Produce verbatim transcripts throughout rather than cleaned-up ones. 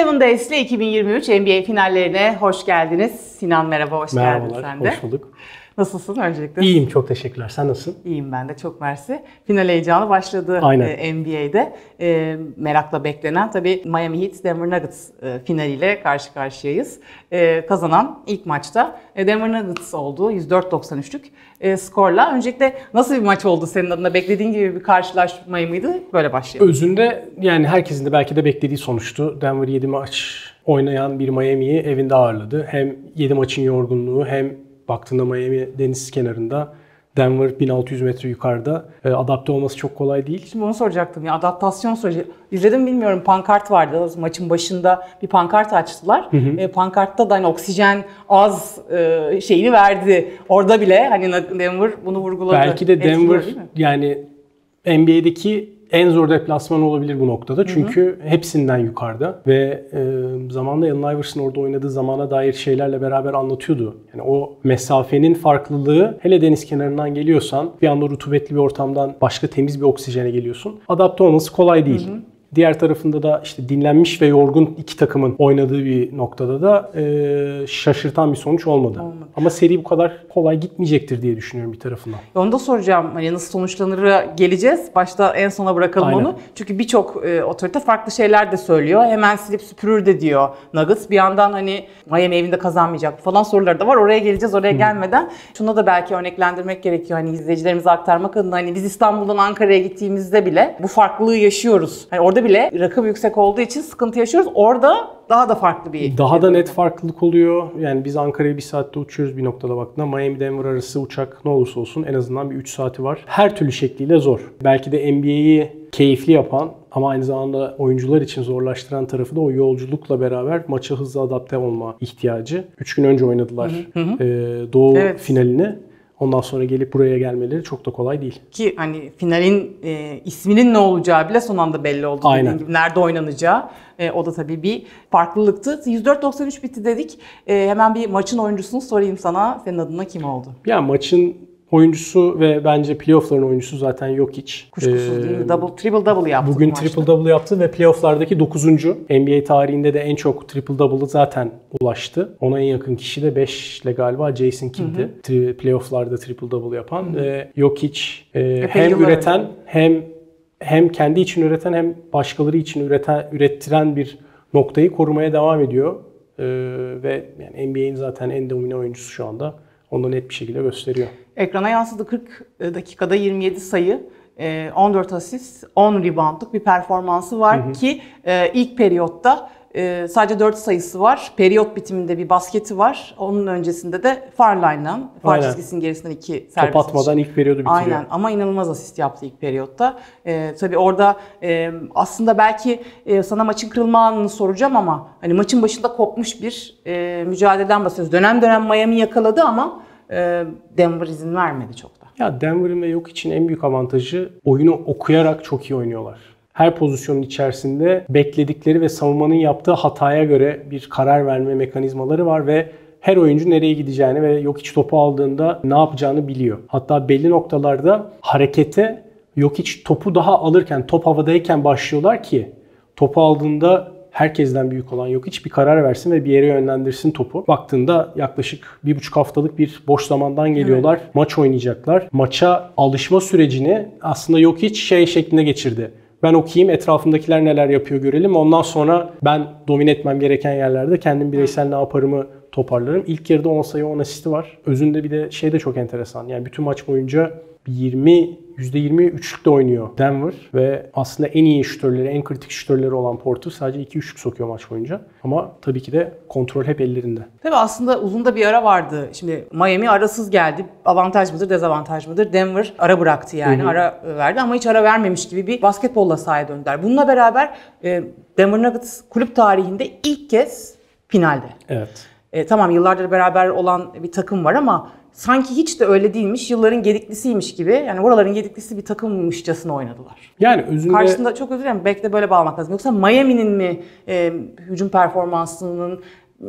Seven Days'le iki bin yirmi üç N B A finallerine hoş geldiniz. Sinan merhaba, hoş Merhabalar, geldin sen de. Merhabalar, hoş bulduk. Nasılsın öncelikle? İyiyim, çok teşekkürler. Sen nasılsın? İyiyim ben de, çok mersi. Final heyecanı başladı e, N B A'de. E, merakla beklenen tabii Miami Heat Denver Nuggets e, finaliyle karşı karşıyayız. E, kazanan ilk maçta e, Denver Nuggets oldu. yüz dört doksan üçlük e, skorla. Öncelikle nasıl bir maç oldu senin adına? Beklediğin gibi bir karşılaşmayı mıydı? Böyle başlayalım. Özünde yani herkesin de belki de beklediği sonuçtu. Denver yedi maç oynayan bir Miami'yi evinde ağırladı. Hem yedi maçın yorgunluğu hem baktığında Miami deniz kenarında, Denver bin altı yüz metre yukarıda. E, adapte olması çok kolay değil. Şimdi onu soracaktım ya, adaptasyon süreci. İzledim bilmiyorum, pankart vardı. Maçın başında bir pankart açtılar. Hı hı. E, pankartta da hani oksijen az e, şeyini verdi. Orada bile hani Denver bunu vurguladı. Belki de Denver yani N B A'deki en zor deplasman olabilir bu noktada. Çünkü hı hı. hepsinden yukarıda ve e, zamanında Allen Iverson orada oynadığı zamana dair şeylerle beraber anlatıyordu. Yani o mesafenin farklılığı, hele deniz kenarından geliyorsan bir anda rutubetli bir ortamdan başka temiz bir oksijene geliyorsun. Adapte olması kolay değil. Hı hı. Diğer tarafında da işte dinlenmiş ve yorgun iki takımın oynadığı bir noktada da e, şaşırtan bir sonuç olmadı. Olmadı. Ama seri bu kadar kolay gitmeyecektir diye düşünüyorum bir tarafından. Onu da soracağım. Hani nasıl sonuçlanır geleceğiz. Başta en sona bırakalım Aynen. onu. Çünkü birçok e, otorite farklı şeyler de söylüyor. Hemen silip süpürür de diyor Nuggets. Bir yandan hani Miami evinde kazanmayacak falan soruları da var. Oraya geleceğiz. Oraya Hı. gelmeden şuna da belki örneklendirmek gerekiyor. Hani izleyicilerimize aktarmak adına hani biz İstanbul'dan Ankara'ya gittiğimizde bile bu farklılığı yaşıyoruz. Hani orada bile rakım yüksek olduğu için sıkıntı yaşıyoruz. Orada daha da farklı bir... Daha şey da net farklılık oluyor. Yani biz Ankara'ya bir saatte uçuyoruz bir noktada baktığında. Miami-Denver arası uçak ne olursa olsun en azından bir üç saati var. Her türlü şekliyle zor. Belki de N B A'yi keyifli yapan ama aynı zamanda oyuncular için zorlaştıran tarafı da o yolculukla beraber maça hızlı adapte olma ihtiyacı. üç gün önce oynadılar hı hı. Ee, Doğu evet. finalini. Ondan sonra gelip buraya gelmeleri çok da kolay değil. Ki hani finalin e, isminin ne olacağı bile son anda belli oldu. Aynen. Gibi, nerede oynanacağı. E, o da tabii bir farklılıktı. yüz dört doksan üç bitti dedik. E, hemen bir maçın oyuncusunu sorayım sana. Senin adına kim oldu? Ya maçın oyuncusu ve bence playoff'ların oyuncusu zaten Jokic. Kuşkusuz ee, değil mi? Double, triple double yaptı. Bugün triple double yaptı ve playoff'lardaki dokuzuncu. N B A tarihinde de en çok triple double'ı zaten ulaştı. Ona en yakın kişi de beşle galiba Jason Kidd'di. Tri, playoff'larda triple double yapan. Hı hı. E, Jokic e, hem üreten öyle. hem hem kendi için üreten hem başkaları için üreten ürettiren bir noktayı korumaya devam ediyor. E, ve yani N B A'nin zaten en domine oyuncusu şu anda. Onu da net bir şekilde gösteriyor. Ekrana yansıdı kırk dakikada yirmi yedi sayı, on dört asist, on reboundluk bir performansı var hı hı. ki ilk periyotta sadece dört sayısı var. Periyot bitiminde bir basketi var. Onun öncesinde de far line'dan, far çizgisinin gerisinden iki servis atışı. Top atmadan ilk periyodu bitiriyor. Aynen ama inanılmaz asist yaptı ilk periyotta. Ee, tabii orada e, aslında belki e, sana maçın kırılma anını soracağım ama hani maçın başında kopmuş bir e, mücadeleden bahsediyoruz. Dönem dönem Miami yakaladı ama e, Denver izin vermedi çok da. Ya Denver'ın ve Yok için en büyük avantajı oyunu okuyarak çok iyi oynuyorlar. Her pozisyonun içerisinde bekledikleri ve savunmanın yaptığı hataya göre bir karar verme mekanizmaları var ve her oyuncu nereye gideceğini ve Jokic topu aldığında ne yapacağını biliyor. Hatta belli noktalarda harekete Jokic topu daha alırken, top havadayken başlıyorlar ki topu aldığında herkesten büyük olan Jokic bir karar versin ve bir yere yönlendirsin topu. Baktığında yaklaşık bir buçuk haftalık bir boş zamandan geliyorlar. Evet. Maç oynayacaklar. Maça alışma sürecini aslında Jokic şey şeklinde geçirdi. Ben okuyayım, etrafımdakiler neler yapıyor görelim. Ondan sonra ben domine etmem gereken yerlerde kendim bireysel ne yaparımı toparlarım. İlk yarıda on sayı on asisti var. Özünde bir de şey de çok enteresan. Yani bütün maç boyunca yirmi, yüzde yirmi üçlükte oynuyor Denver. Ve aslında en iyi şütörleri, en kritik şütörleri olan Porter sadece iki üçlük sokuyor maç boyunca. Ama tabii ki de kontrol hep ellerinde. Tabii aslında uzun da bir ara vardı. Şimdi Miami arasız geldi. Avantaj mıdır, dezavantaj mıdır? Denver ara bıraktı yani. Hı-hı. Ara verdi ama hiç ara vermemiş gibi bir basketbolla sahaya döndüler. Bununla beraber Denver Nuggets kulüp tarihinde ilk kez finalde. Evet. E, tamam yıllardır beraber olan bir takım var ama sanki hiç de öyle değilmiş, yılların gediklisiymiş gibi. Yani oraların gediklisi bir takımmışçasına oynadılar. Yani özünde... Karşısında çok özür dilerim, belki de böyle bağlamak lazım. Yoksa Miami'nin mi e, hücum performansının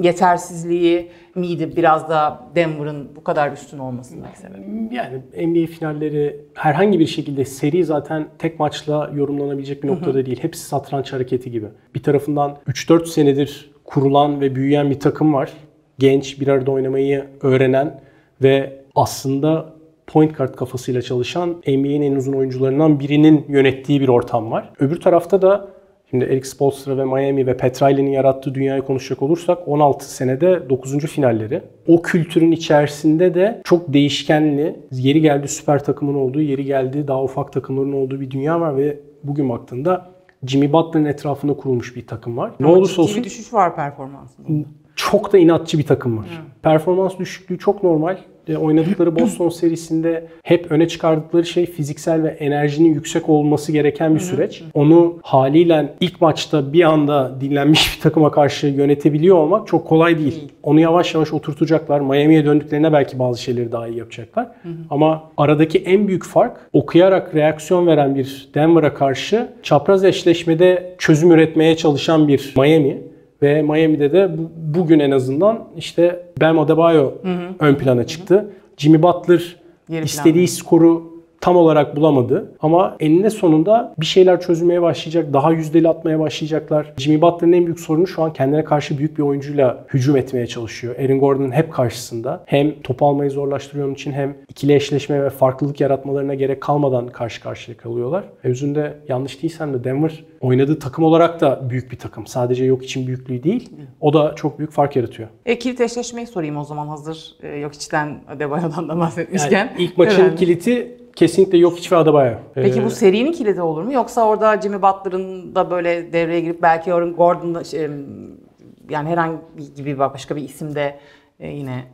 yetersizliği miydi biraz da Denver'ın bu kadar üstün olmasındaki sebebi? Yani N B A finalleri herhangi bir şekilde seri zaten tek maçla yorumlanabilecek bir noktada değil. Hepsi satranç hareketi gibi. Bir tarafından üç dört senedir kurulan ve büyüyen bir takım var. Genç, bir arada oynamayı öğrenen ve aslında point guard kafasıyla çalışan N B A'nin en uzun oyuncularından birinin yönettiği bir ortam var. Öbür tarafta da şimdi Erik Spoelstra ve Miami ve Petrali'nin yarattığı dünyayı konuşacak olursak on altı senede dokuzuncu finalleri. O kültürün içerisinde de çok değişkenli, yeri geldi süper takımın olduğu, yeri geldi daha ufak takımların olduğu bir dünya var ve bugün baktığında Jimmy Butler'ın etrafında kurulmuş bir takım var. Ne olursa olsun, düşüş var performansında. Çok da inatçı bir takım var. Hı. Performans düşüklüğü çok normal. E, oynadıkları Boston serisinde hep öne çıkardıkları şey fiziksel ve enerjinin yüksek olması gereken bir süreç. Onu haliyle ilk maçta bir anda dinlenmiş bir takıma karşı yönetebiliyor olmak çok kolay değil. Onu yavaş yavaş oturtacaklar. Miami'ye döndüklerine belki bazı şeyleri daha iyi yapacaklar. Hı hı. Ama aradaki en büyük fark, okuyarak reaksiyon veren bir Denver'a karşı çapraz eşleşmede çözüm üretmeye çalışan bir Miami. Ve Miami'de de bu, bugün en azından işte Bam Adebayo hı hı. ön plana çıktı. Hı hı. Jimmy Butler yeri istediği planlı skoru tam olarak bulamadı. Ama eninde sonunda bir şeyler çözülmeye başlayacak. Daha yüzdeli atmaya başlayacaklar. Jimmy Butler'ın en büyük sorunu şu an kendine karşı büyük bir oyuncuyla hücum etmeye çalışıyor. Aaron Gordon'un hep karşısında. Hem topu almayı zorlaştırıyor onun için, hem ikili eşleşme ve farklılık yaratmalarına gerek kalmadan karşı karşıya kalıyorlar. Evzünde yanlış değilsem de Denver oynadığı takım olarak da büyük bir takım. Sadece yok için büyüklüğü değil. O da çok büyük fark yaratıyor. E, kilit eşleşmeyi sorayım o zaman hazır. E, yok içten Adebayo'dan da bahsetmişken. Yani ilk maçın öğrendim. Kiliti kesinlikle Jokic ve Adebayo. Peki bu serinin kilidi olur mu? Yoksa orada Jimmy Butler'ın da böyle devreye girip belki Gordon'da şey, yani herhangi bir başka bir isim de yine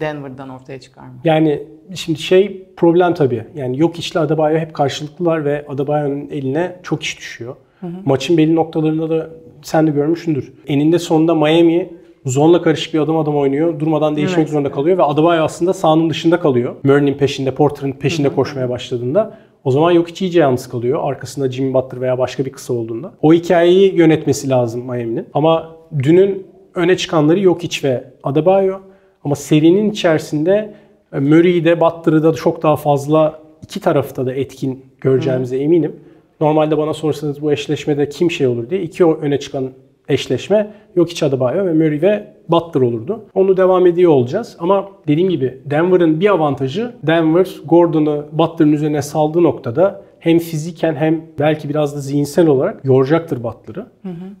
Denver'dan ortaya çıkar mı? Yani şimdi şey problem tabii. Yani Jokic ile Adebayo hep karşılıklılar ve Adebayo'nun eline çok iş düşüyor. Hı hı. Maçın belli noktalarında da sen de görmüşsündür. Eninde sonunda Miami zonla karışık bir adam adam oynuyor. Durmadan değişmek evet. zorunda kalıyor ve Adebayo aslında sahanın dışında kalıyor. Murray'nin peşinde, Porter'ın peşinde Hı -hı. koşmaya başladığında o zaman Jokic iyice yalnız kalıyor. Arkasında Jimmy Butler veya başka bir kısa olduğunda. O hikayeyi yönetmesi lazım Miami'nin. Ama dünün öne çıkanları Jokic ve Adebayo. Ama serinin içerisinde Murray'i de Butler'ı da çok daha fazla iki tarafta da etkin göreceğimize Hı -hı. eminim. Normalde bana sorsanız bu eşleşmede kim şey olur diye iki öne çıkan eşleşme Jokic, Adebayo ve Murray ve Butler olurdu. Onu devam ediyor olacağız. Ama dediğim gibi Denver'ın bir avantajı, Denver Gordon'u Butler'ın üzerine saldığı noktada hem fiziken hem belki biraz da zihinsel olarak yoracaktır Butler'ı.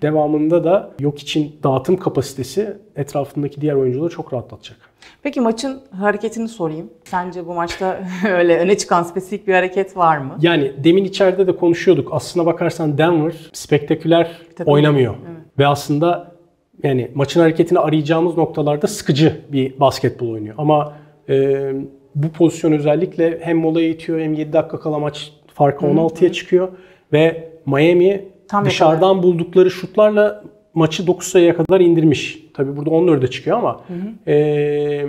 Devamında da Jokic'in dağıtım kapasitesi etrafındaki diğer oyuncuları çok rahatlatacak. Peki maçın hareketini sorayım. Sence bu maçta öyle öne çıkan spesifik bir hareket var mı? Yani demin içeride de konuşuyorduk. Aslına bakarsan Denver spektaküler Tabii. oynamıyor. Evet. Ve aslında yani maçın hareketini arayacağımız noktalarda sıkıcı bir basketbol oynuyor. Ama e, bu pozisyon özellikle hem molaya itiyor hem yedi dakika kala maç farkı on altıya çıkıyor ve Miami Tam dışarıdan kadar. buldukları şutlarla maçı dokuz sayıya kadar indirmiş. Tabii burada on dörde çıkıyor ama hı hı. E,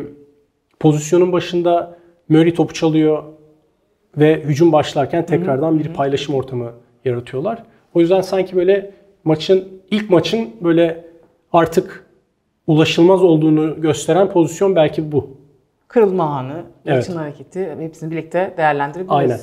pozisyonun başında Murray topu çalıyor ve hücum başlarken tekrardan hı hı. bir paylaşım ortamı yaratıyorlar. O yüzden sanki böyle maçın ilk maçın böyle artık ulaşılmaz olduğunu gösteren pozisyon belki bu. Kırılma anı, evet. maçın hareketi, hepsini birlikte değerlendirebiliriz. Aynen.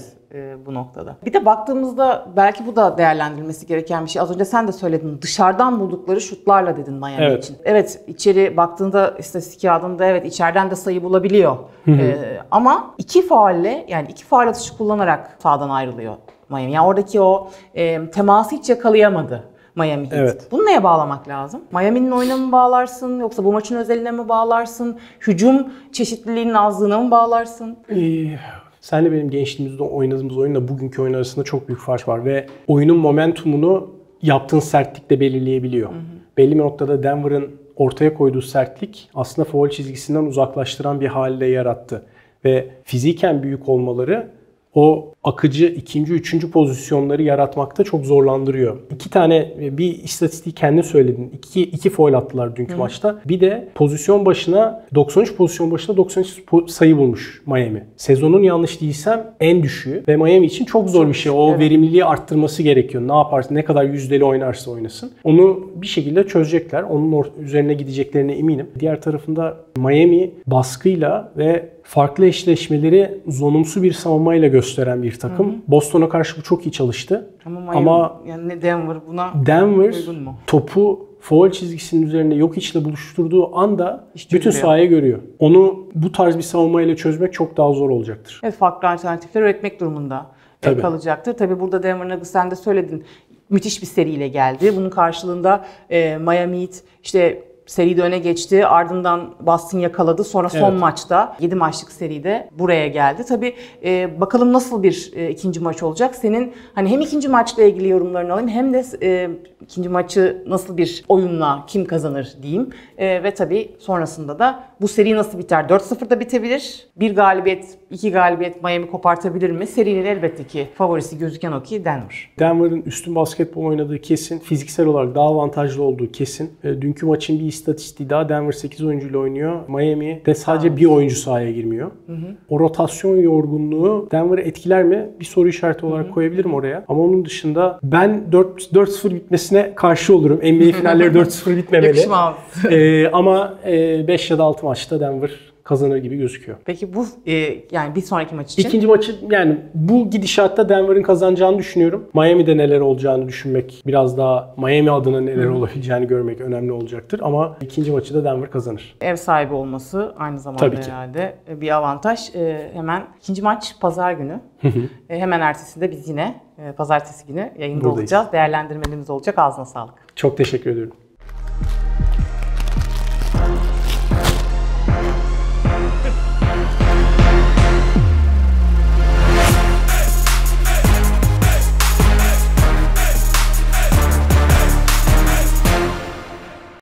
Bu noktada. Bir de baktığımızda belki bu da değerlendirilmesi gereken bir şey. Az önce sen de söyledin. Dışarıdan buldukları şutlarla dedin Miami evet. için. Evet, içeri baktığında istatistik kağıdında evet içeriden de sayı bulabiliyor. Hı hı. Ee, ama iki faulle yani iki faul atışı kullanarak sahadan ayrılıyor Miami. Yani oradaki o e, teması hiç yakalayamadı Miami Heat. Evet. Bunu neye bağlamak lazım? Miami'nin oyuna mı bağlarsın yoksa bu maçın özeline mi bağlarsın? Hücum çeşitliliğinin azlığına mı bağlarsın? İyi. Senle benim gençliğimizde oynadığımız oyunla bugünkü oyun arasında çok büyük fark var ve oyunun momentumunu yaptığın sertlikle belirleyebiliyor. Hı hı. Belli bir noktada Denver'ın ortaya koyduğu sertlik aslında foul çizgisinden uzaklaştıran bir halde yarattı. Ve fiziken büyük olmaları o o akıcı ikinci, üçüncü pozisyonları yaratmakta çok zorlandırıyor. İki tane, bir istatistiği kendin söyledin. İki, iki foul attılar dünkü Hı. maçta. Bir de pozisyon başına, doksan üç pozisyon başına doksan üç sayı bulmuş Miami. Sezonun yanlış değilsem en düşüğü ve Miami için çok zor bir şey. O evet. verimliliği arttırması gerekiyor. Ne yaparsa, ne kadar yüzdeli oynarsa oynasın. Onu bir şekilde çözecekler. Onun üzerine gideceklerine eminim. Diğer tarafında Miami baskıyla ve farklı eşleşmeleri zonumsu bir savunmayla gösteren bir takım. Boston'a karşı bu çok iyi çalıştı. Ama, Miami, Ama yani Denver buna Denver topu foul çizgisinin üzerinde Jokic'le buluşturduğu anda hiç bütün sahaya görüyor. Onu bu tarz bir savunmayla çözmek çok daha zor olacaktır. Evet, farklı alternatifler üretmek durumunda Tabii. kalacaktır. Tabii burada Denver Nuggets, sen de söyledin, müthiş bir seriyle geldi. Bunun karşılığında e, Miami Heat işte seride öne geçti. Ardından Boston yakaladı. Sonra son evet. maçta yedi maçlık seride buraya geldi. Tabii e, bakalım nasıl bir e, ikinci maç olacak. Senin hani hem ikinci maçla ilgili yorumlarını alayım hem de e, ikinci maçı nasıl bir oyunla kim kazanır diyeyim. E, ve tabii sonrasında da bu seri nasıl biter? dört sıfırda bitebilir. Bir galibiyet, iki galibiyet Miami kopartabilir mi? Serinin elbette ki favorisi gözüken o ki Denver. Denver'ın üstün basketbol oynadığı kesin. Fiziksel olarak daha avantajlı olduğu kesin. E, dünkü maçın bir İstatistiği daha Denver sekiz oyuncuyla oynuyor. Miami de sadece bir oyuncu sahaya girmiyor. Hı hı. O rotasyon yorgunluğu Denver'ı etkiler mi? Bir soru işareti olarak hı hı. koyabilirim oraya. Ama onun dışında ben dört sıfır bitmesine karşı olurum. N B A finalleri dört sıfır bitmemeli. ee, ama beş ya da altı maçta Denver kazanır gibi gözüküyor. Peki bu e, yani bir sonraki maç için? İkinci maçı, yani bu gidişatta Denver'ın kazanacağını düşünüyorum. Miami'de neler olacağını düşünmek, biraz daha Miami adına neler Hı. olabileceğini görmek önemli olacaktır. Ama ikinci maçı da Denver kazanır. Ev sahibi olması aynı zamanda herhalde bir avantaj. E, hemen ikinci maç pazar günü. Hı hı. E, hemen ertesinde biz yine e, pazartesi günü yayında Buradayız. olacağız. Değerlendirmelerimiz olacak. Ağzına sağlık. Çok teşekkür ediyorum.